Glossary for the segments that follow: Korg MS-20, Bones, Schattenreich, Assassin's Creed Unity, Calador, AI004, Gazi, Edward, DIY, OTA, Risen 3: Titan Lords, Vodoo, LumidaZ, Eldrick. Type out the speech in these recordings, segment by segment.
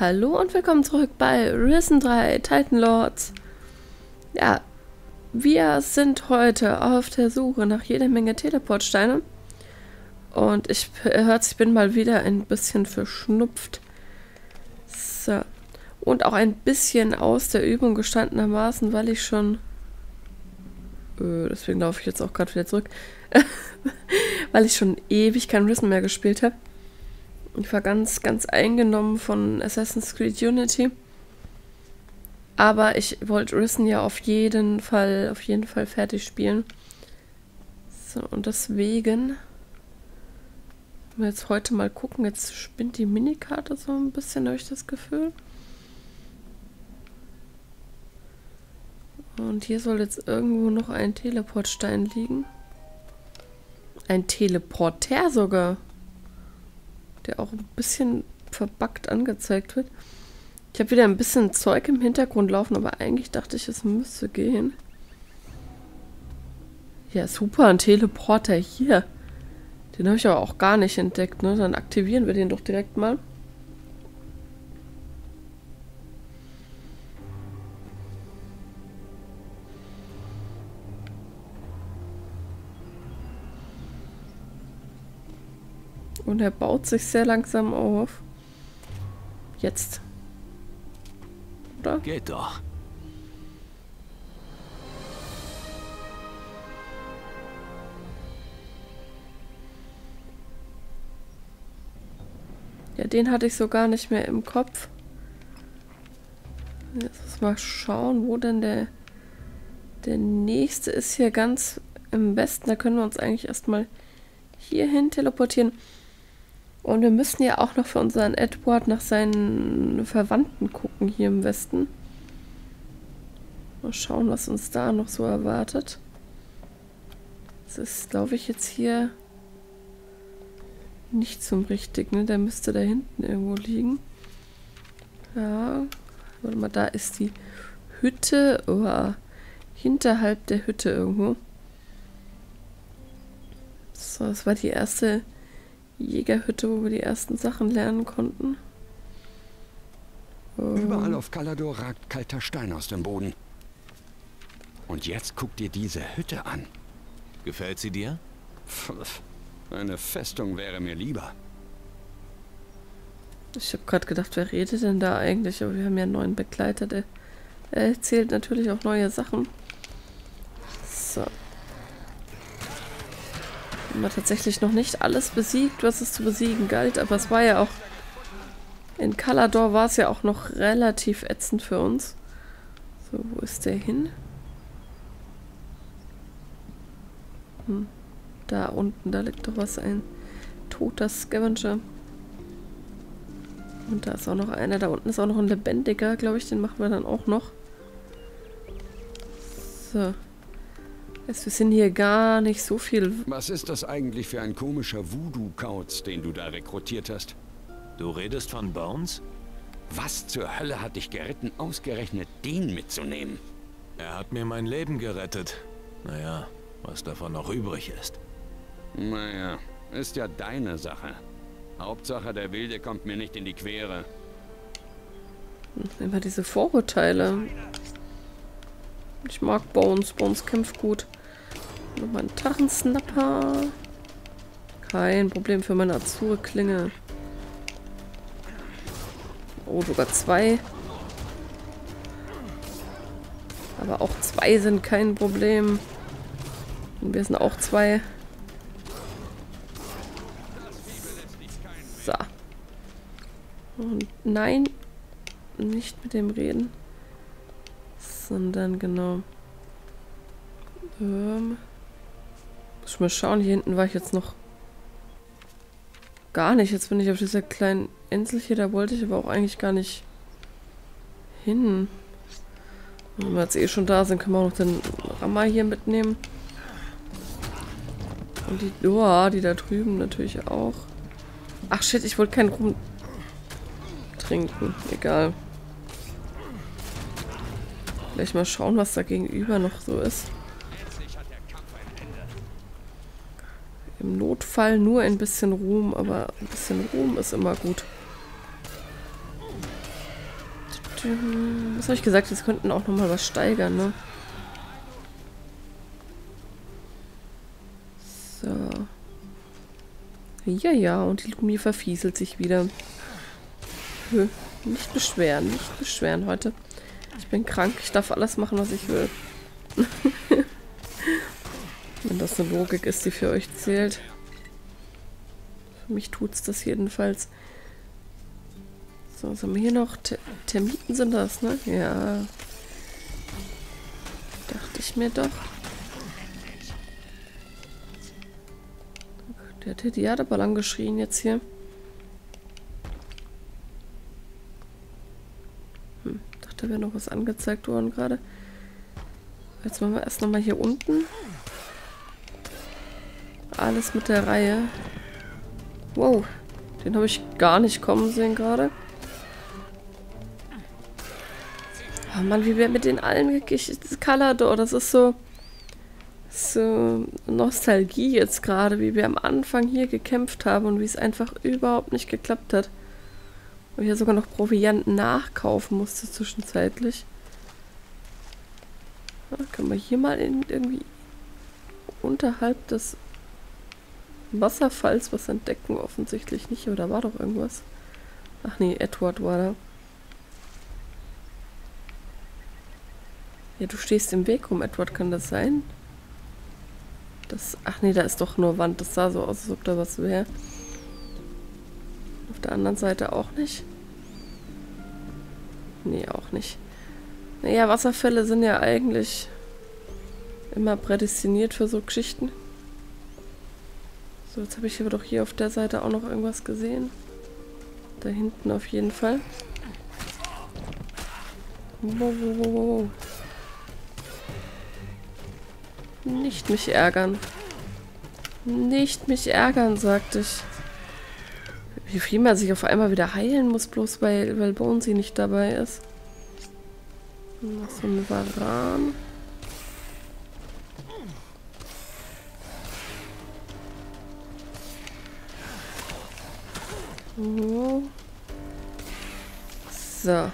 Hallo und willkommen zurück bei Risen 3: Titan Lords. Ja, wir sind heute auf der Suche nach jeder Menge Teleportsteine. Und ich hört, ich bin mal wieder ein bisschen verschnupft. So. Und auch ein bisschen aus der Übung gestandenermaßen, weil ich schon... deswegen laufe ich jetzt auch gerade wieder zurück. Weil ich schon ewig kein Risen mehr gespielt habe. Ich war ganz eingenommen von Assassin's Creed Unity. Aber ich wollte Risen ja auf jeden Fall fertig spielen. So, und deswegen... Wir jetzt heute mal gucken. Jetzt spinnt die Minikarte so ein bisschen, habe ich das Gefühl. Und hier soll jetzt irgendwo noch ein Teleportstein liegen. Ein Teleporter sogar. Der auch ein bisschen verbuggt angezeigt wird. Ich habe wieder ein bisschen Zeug im Hintergrund laufen, aber eigentlich dachte ich, es müsste gehen. Ja, super, ein Teleporter hier. Den habe ich aber auch gar nicht entdeckt, ne? Dann aktivieren wir den doch direkt mal. Und er baut sich sehr langsam auf. Jetzt. Oder? Geht doch. Ja, den hatte ich so gar nicht mehr im Kopf. Jetzt muss mal schauen, wo denn der nächste ist, hier ganz im Westen. Da können wir uns eigentlich erstmal hierhin teleportieren. Und wir müssen ja auch noch für unseren Edward nach seinen Verwandten gucken hier im Westen. Mal schauen, was uns da noch so erwartet. Das ist, glaube ich, jetzt hier... nicht zum richtigen, ne? Der müsste da hinten irgendwo liegen. Ja, warte mal, da ist die Hütte. Oh, hinterhalb der Hütte irgendwo. So, das war die erste Jägerhütte, wo wir die ersten Sachen lernen konnten. Oh. Überall auf Calador ragt kalter Stein aus dem Boden. Und jetzt guck dir diese Hütte an. Gefällt sie dir? Eine Festung wäre mir lieber. Ich habe gerade gedacht, wer redet denn da eigentlich? Aber wir haben ja einen neuen Begleiter, der erzählt natürlich auch neue Sachen. So. Haben wir tatsächlich noch nicht alles besiegt, was es zu besiegen galt. Aber es war ja auch... In Calador war es ja auch noch relativ ätzend für uns. So, wo ist der hin? Hm. Da unten, da liegt doch was, ein toter Scavenger. Und da ist auch noch einer, da unten ist auch noch ein lebendiger, glaube ich, den machen wir dann auch noch. So. Jetzt, wir sind hier gar nicht so viel... Was ist das eigentlich für ein komischer Voodoo-Kauz, den du da rekrutiert hast? Du redest von Bones? Was zur Hölle hat dich geritten, ausgerechnet den mitzunehmen? Er hat mir mein Leben gerettet. Naja, was davon noch übrig ist. Naja, ist ja deine Sache. Hauptsache, der Wilde kommt mir nicht in die Quere. Immer diese Vorurteile. Ich mag Bones. Bones kämpft gut. Nochmal einen Drachensnapper. Kein Problem für meine Azure-Klinge. Oh, sogar zwei. Aber auch zwei sind kein Problem. Und wir sind auch zwei. So. Und nein, nicht mit dem reden. Sondern genau. Muss ich mal schauen, hier hinten war ich jetzt noch gar nicht. Jetzt bin ich auf dieser kleinen Insel hier, da wollte ich aber auch eigentlich gar nicht hin. Und wenn wir jetzt eh schon da sind, können wir auch noch den Rammer hier mitnehmen. Und die, oh, die da drüben natürlich auch. Ach shit, ich wollte keinen Rum trinken. Egal. Vielleicht mal schauen, was da gegenüber noch so ist. Im Notfall nur ein bisschen Ruhm, aber ein bisschen Ruhm ist immer gut. Was habe ich gesagt? Jetzt könnten auch nochmal was steigern, ne? So. Ja, und die Lumi verfieselt sich wieder. Nicht beschweren heute. Ich bin krank, ich darf alles machen, was ich will. Wenn das eine Logik ist, die für euch zählt. Für mich tut's das jedenfalls. So, was haben wir hier noch? Termiten sind das, ne? Ja. Dachte ich mir doch. Der hat hier die Erde Ballon geschrien jetzt hier. Da wäre noch was angezeigt worden gerade. Jetzt machen wir erst nochmal hier unten. Alles mit der Reihe. Wow, den habe ich gar nicht kommen sehen gerade. Oh Mann, wie wir mit den allen gekichert. Das Calador, das ist so Nostalgie jetzt gerade, wie wir am Anfang hier gekämpft haben und wie es einfach überhaupt nicht geklappt hat. Weil ich ja sogar noch Proviant nachkaufen musste zwischenzeitlich. Ja, können wir hier mal irgendwie unterhalb des Wasserfalls was entdecken? Offensichtlich nicht, aber da war doch irgendwas. Ach nee, Edward war da. Ja, du stehst im Weg rum, Edward, kann das sein? Das, ach nee, da ist doch nur Wand. Das sah so aus, als ob da was wäre. Auf der anderen Seite auch nicht. Nee, auch nicht. Naja, Wasserfälle sind ja eigentlich immer prädestiniert für so Geschichten. So, jetzt habe ich aber doch hier auf der Seite auch noch irgendwas gesehen. Da hinten auf jeden Fall. Wow. Nicht mich ärgern. Nicht mich ärgern, sagte ich. Wie viel man sich auf einmal wieder heilen muss, bloß weil Bones sie nicht dabei ist. Noch so ein Varan. So.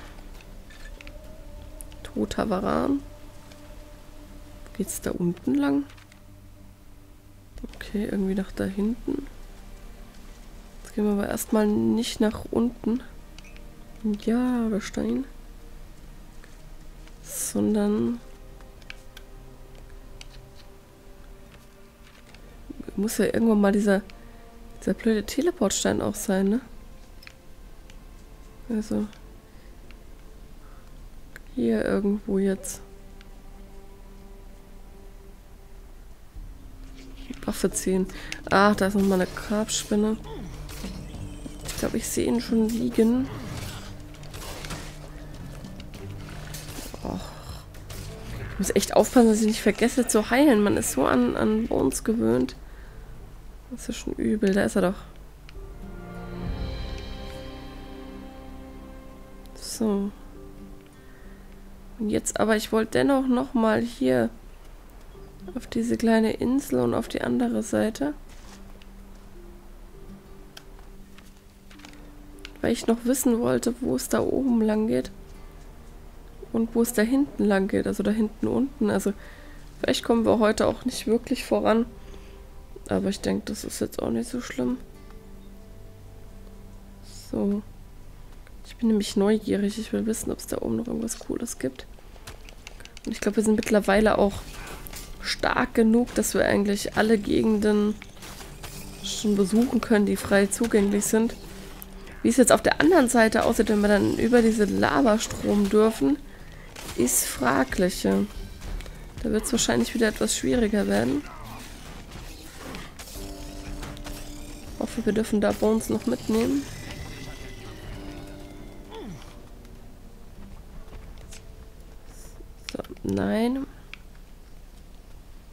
Toter Varan. Geht's da unten lang? Okay, irgendwie nach da hinten. Gehen wir aber erstmal nicht nach unten. Ja, Gestein. Sondern... Muss ja irgendwann mal dieser blöde Teleportstein auch sein, ne? Also... Hier irgendwo jetzt. Waffe ziehen. Ach, da ist nochmal eine Grabspinne. Ich glaube, ich sehe ihn schon liegen. Och. Ich muss echt aufpassen, dass ich nicht vergesse zu heilen. Man ist so an Bones gewöhnt. Das ist ja schon übel. Da ist er doch. So. Und jetzt aber, ich wollte dennoch nochmal hier auf diese kleine Insel und auf die andere Seite. Weil ich noch wissen wollte, wo es da oben lang geht und wo es da hinten lang geht, also da hinten unten. Also vielleicht kommen wir heute auch nicht wirklich voran, aber ich denke, das ist jetzt auch nicht so schlimm. So, ich bin nämlich neugierig, ich will wissen, ob es da oben noch irgendwas Cooles gibt. Und ich glaube, wir sind mittlerweile auch stark genug, dass wir eigentlich alle Gegenden schon besuchen können, die frei zugänglich sind. Wie es jetzt auf der anderen Seite aussieht, wenn wir dann über diese Lavastrom dürfen, ist fraglich. Da wird es wahrscheinlich wieder etwas schwieriger werden. Ich hoffe, wir dürfen da Bones noch mitnehmen. So, nein.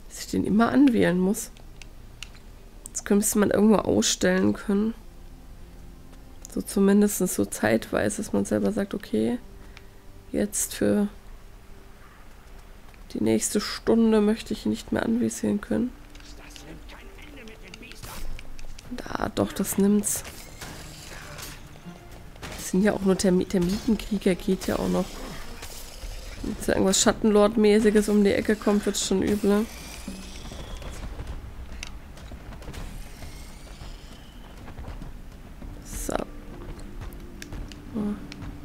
Dass ich den immer anwählen muss. Jetzt müsste man irgendwo ausstellen können. So zumindest so zeitweise, dass man selber sagt, okay, jetzt für die nächste Stunde möchte ich nicht mehr anvisieren können. Da, doch, das nimmt's. sind ja auch nur Termitenkrieger, geht ja auch noch. Wenn jetzt irgendwas Schattenlord-mäßiges um die Ecke kommt, wird's schon übel. So. Mal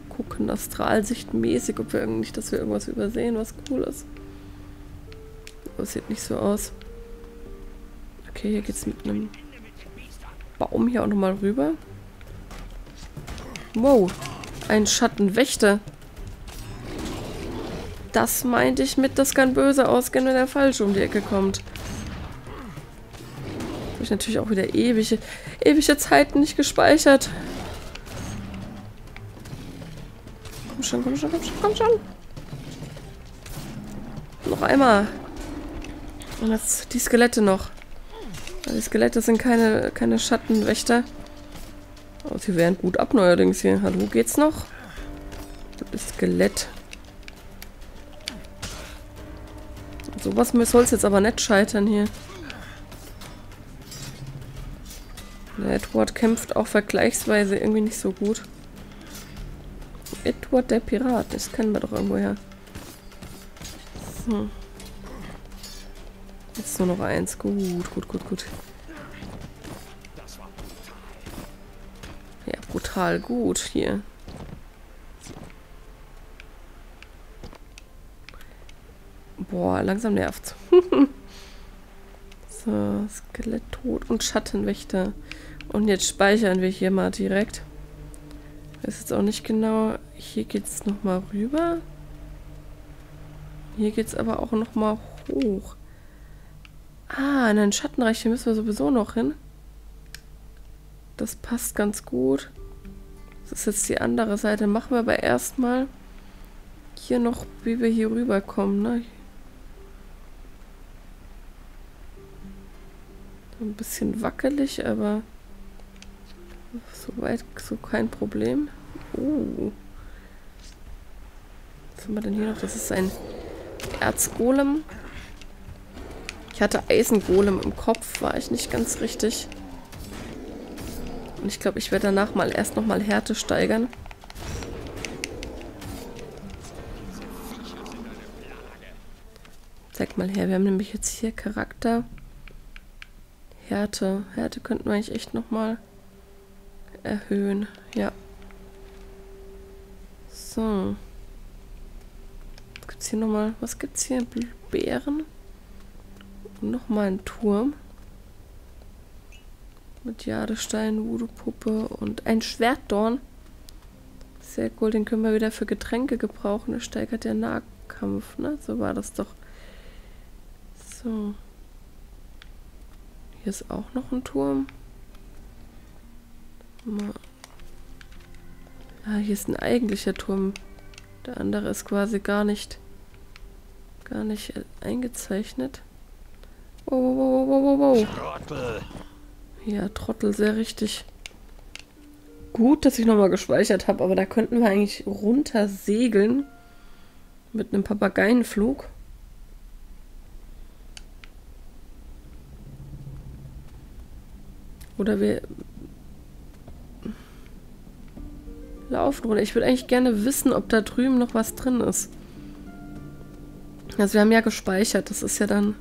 gucken, astralsichtmäßig, ob wir irgendwie nicht, dass wir irgendwas übersehen, was cool ist. Aber es sieht nicht so aus. Okay, hier geht's mit einem Baum hier auch nochmal rüber. Wow, ein Schattenwächter. Das meinte ich mit, das kann böse ausgehen, wenn der Falsche um die Ecke kommt. Habe ich natürlich auch wieder ewige Zeiten nicht gespeichert. Komm schon, komm schon, komm schon, komm schon. Noch einmal. Und jetzt die Skelette noch. Die Skelette sind keine Schattenwächter. Aber sie wären gut ab neuerdings hier. Hallo, geht's noch? Das Skelett. Sowas soll es jetzt aber nicht scheitern hier. Der Edward kämpft auch vergleichsweise irgendwie nicht so gut. Edward der Pirat, das kennen wir doch irgendwoher. So. Jetzt nur noch eins. Gut, gut, gut, gut. Ja, brutal gut hier. Boah, langsam nervt's. So, Skelett tot und Schattenwächter. Und jetzt speichern wir hier mal direkt. Weiß jetzt auch nicht genau. Hier geht's nochmal rüber. Hier geht's aber auch nochmal hoch. Ah, in ein Schattenreich, hier müssen wir sowieso noch hin. Das passt ganz gut. Das ist jetzt die andere Seite. Machen wir aber erstmal hier noch, wie wir hier rüberkommen, ne? Ein bisschen wackelig, aber soweit so kein Problem. Oh. Was haben wir denn hier noch? Das ist ein Erzgolem. Ich hatte Eisengolem im Kopf, war ich nicht ganz richtig. Und ich glaube, ich werde danach mal erst nochmal Härte steigern. Zeig mal her, wir haben nämlich jetzt hier Charakter. Härte. Härte könnten wir eigentlich echt nochmal erhöhen. Ja. So. Was gibt's hier nochmal? Was gibt's hier? Beeren. Und nochmal ein Turm. Mit Jadestein, Voodoo-Puppe und ein Schwertdorn. Sehr cool, den können wir wieder für Getränke gebrauchen. Das steigert der Nahkampf, ne? So war das doch. So. Hier ist auch noch ein Turm. Mal. Ah, hier ist ein eigentlicher Turm. Der andere ist quasi gar nicht eingezeichnet. Wow, wow, wow, wow, wow. Trottel. Ja, Trottel, sehr richtig. Gut, dass ich nochmal gespeichert habe, aber da könnten wir eigentlich runter segeln. Mit einem Papageienflug. Oder wir laufen runter. Ich würde eigentlich gerne wissen, ob da drüben noch was drin ist. Also wir haben ja gespeichert. Das ist ja dann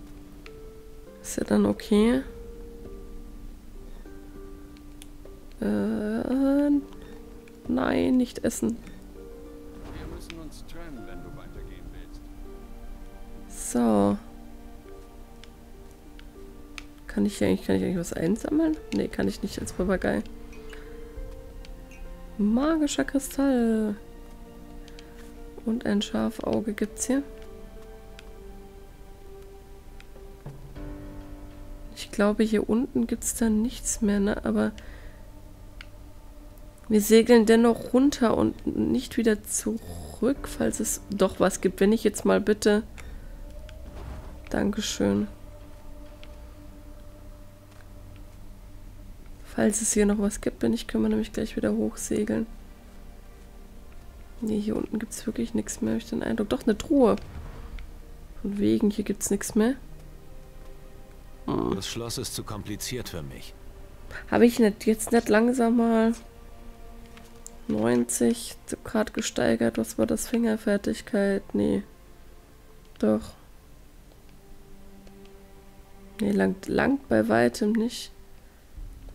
okay. Nein, nicht essen. Wir müssen uns trennen, wenn du weitergehen willst. So. Kann ich eigentlich was einsammeln? Ne, kann ich nicht als Papagei. Magischer Kristall. Und ein Schafauge gibt's hier. Ich glaube, hier unten gibt's dann nichts mehr, ne? Aber wir segeln dennoch runter und nicht wieder zurück, falls es doch was gibt. Wenn ich jetzt mal bitte... Dankeschön. Falls es hier noch was gibt, wenn nicht, können wir nämlich gleich wieder hochsegeln. Ne, hier unten gibt es wirklich nichts mehr, habe ich den Eindruck. Doch, eine Truhe. Von wegen, hier gibt es nichts mehr. Hm. Das Schloss ist zu kompliziert für mich. Habe ich jetzt nicht langsam mal 90 Grad gesteigert. Was war das? Fingerfertigkeit? Nee. Doch. Nee, langt bei weitem nicht.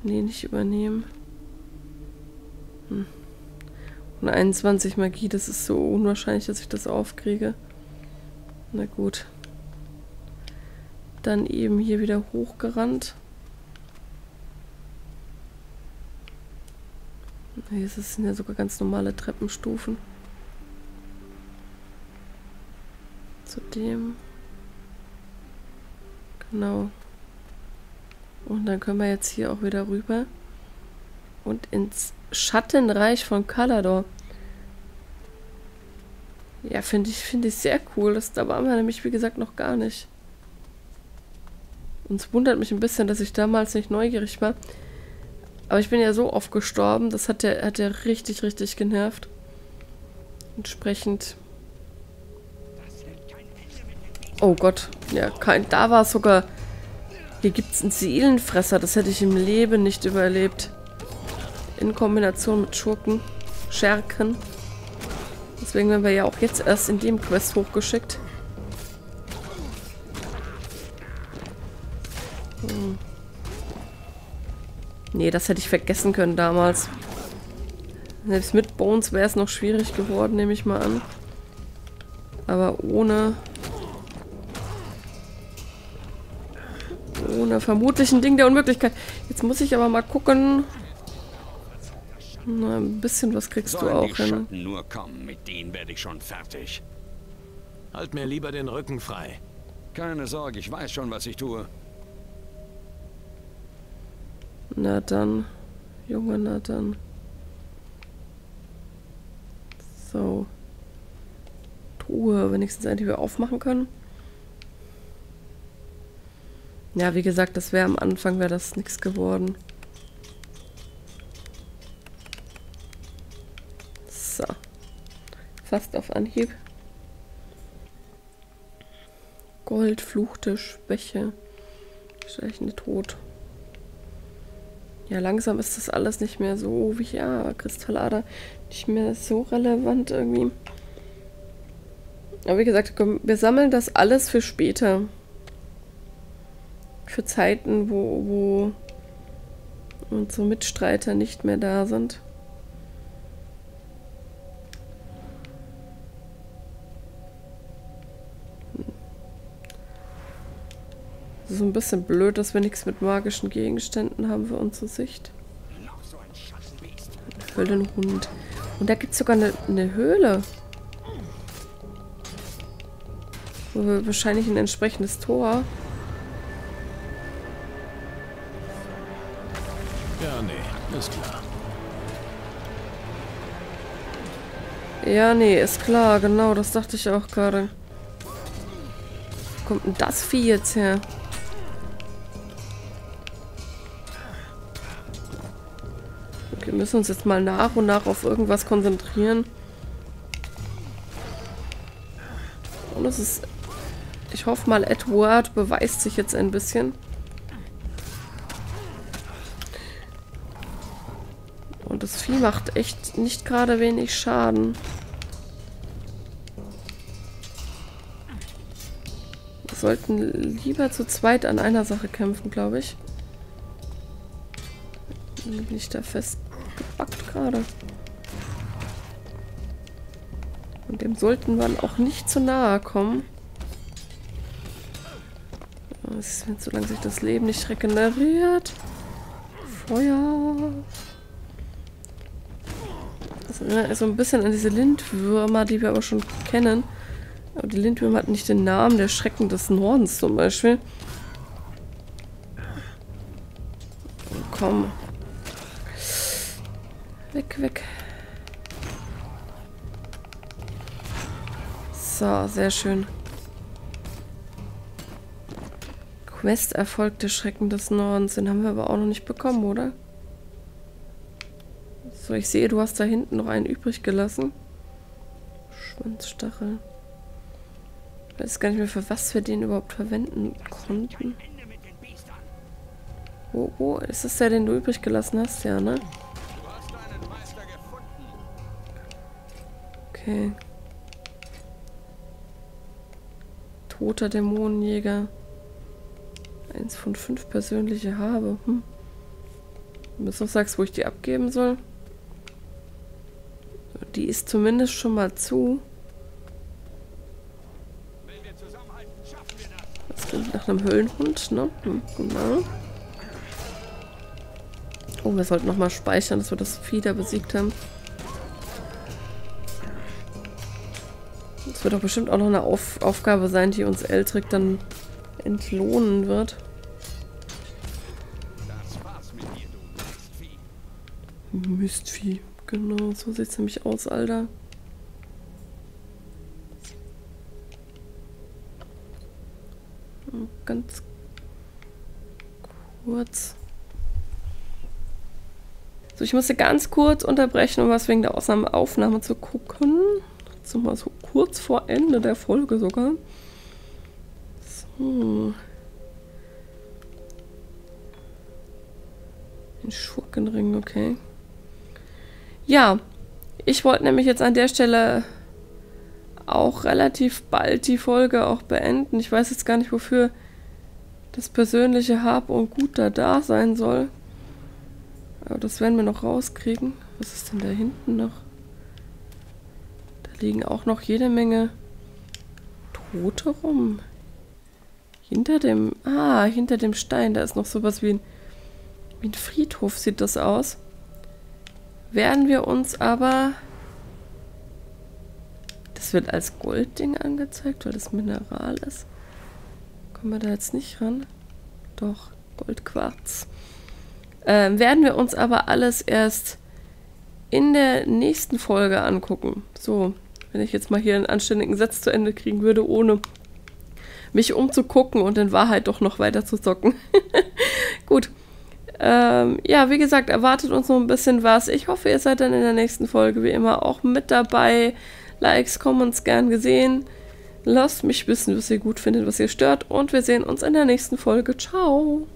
Nee, nicht übernehmen. Hm. Und 21 Magie, das ist so unwahrscheinlich, dass ich das aufkriege. Na gut. Dann eben hier wieder hochgerannt. Hier sind ja sogar ganz normale Treppenstufen. Zudem. Genau. Und dann können wir jetzt hier auch wieder rüber. Und ins Schattenreich von Calador. Ja, finde ich sehr cool. Da waren wir nämlich, wie gesagt, noch gar nicht. Und es wundert mich ein bisschen, dass ich damals nicht neugierig war. Aber ich bin ja so oft gestorben, das hat ja richtig, richtig genervt. Entsprechend. Oh Gott, ja, da war es sogar. Hier gibt es einen Seelenfresser, das hätte ich im Leben nicht überlebt. In Kombination mit Schurken. Deswegen werden wir ja auch jetzt erst in dem Quest hochgeschickt. Hm. Nee, das hätte ich vergessen können damals. Selbst mit Bones wäre es noch schwierig geworden, nehme ich mal an. Aber ohne vermutlich ein Ding der Unmöglichkeit. Jetzt muss ich aber mal gucken. Na, ein bisschen was kriegst du auch hin. Sollen die Schatten nur kommen, mit denen werde ich schon fertig. Halt mir lieber den Rücken frei. Keine Sorge, ich weiß schon, was ich tue. Na dann. Junge, na dann. So. Truhe, wenigstens eine, die wir aufmachen können. Ja, wie gesagt, das wäre am Anfang nichts geworden. So. Fast auf Anhieb. Gold, fluchte Schwäche. Stechende Tod. Ja, langsam ist das alles nicht mehr so wie ja, Kristallader, nicht mehr so relevant irgendwie. Aber wie gesagt, wir sammeln das alles für später. Für Zeiten, wo unsere Mitstreiter nicht mehr da sind. So ein bisschen blöd, dass wir nichts mit magischen Gegenständen haben für unsere Sicht. Für den Hund. Und da gibt es sogar eine Höhle. Wo wir wahrscheinlich ein entsprechendes Tor. Ja, nee, ist klar. Ja, nee, ist klar, genau, das dachte ich auch gerade. Wo kommt denn das Vieh jetzt her? Wir müssen uns jetzt mal nach und nach auf irgendwas konzentrieren. Und es ist... Ich hoffe mal, Edward beweist sich jetzt ein bisschen. Und das Vieh macht echt nicht gerade wenig Schaden. Wir sollten lieber zu zweit an einer Sache kämpfen, glaube ich. Bin ich da fest... gerade. Und dem sollten wir auch nicht zu nahe kommen. Solange sich das Leben nicht regeneriert. Feuer. Das erinnert so ein bisschen an diese Lindwürmer, die wir aber schon kennen. Aber die Lindwürmer hatten nicht den Namen der Schrecken des Nordens zum Beispiel. Oh, komm. Weg. So, sehr schön. Quest erfolgte Schrecken des Nordens. Den haben wir aber auch noch nicht bekommen, oder? So, ich sehe, du hast da hinten noch einen übrig gelassen. Schwanzstachel. Ich weiß gar nicht mehr, für was wir den überhaupt verwenden konnten. Oh, ist das der, den du übrig gelassen hast? Ja, ne? Okay. Toter Dämonenjäger. 1 von 5 persönliche habe. Hm. Wenn du noch sagst, wo ich die abgeben soll. Die ist zumindest schon mal zu. Das klingt nach einem Höhlenhund, ne? Hm, genau. Oh, wir sollten nochmal speichern, dass wir das Vieh da besiegt haben. Das wird doch bestimmt auch noch eine Aufgabe sein, die uns Eldrick dann entlohnen wird. Mistvieh. Genau, so sieht es nämlich aus, Alter. Ganz kurz. So, ich musste ganz kurz unterbrechen, um was wegen der Aufnahme zu gucken. Jetzt nochmal so kurz vor Ende der Folge sogar. So. Den Schurkenring, okay. Ja, ich wollte nämlich jetzt an der Stelle auch relativ bald die Folge auch beenden. Ich weiß jetzt gar nicht, wofür das persönliche Hab und Gut da sein soll. Aber das werden wir noch rauskriegen. Was ist denn da hinten noch? Da liegen auch noch jede Menge Tote rum. Hinter dem Stein, da ist noch sowas wie ein Friedhof, sieht das aus. Werden wir uns aber... Das wird als Goldding angezeigt, weil das Mineral ist. Kommen wir da jetzt nicht ran? Doch, Goldquarz. Werden wir uns aber alles erst in der nächsten Folge angucken. So, wenn ich jetzt mal hier einen anständigen Satz zu Ende kriegen würde, ohne mich umzugucken und in Wahrheit doch noch weiter zu zocken. Gut. Ja, wie gesagt, erwartet uns noch ein bisschen was. Ich hoffe, ihr seid dann in der nächsten Folge wie immer auch mit dabei. Likes, Comments gern gesehen. Lasst mich wissen, was ihr gut findet, was ihr stört. Und wir sehen uns in der nächsten Folge. Ciao!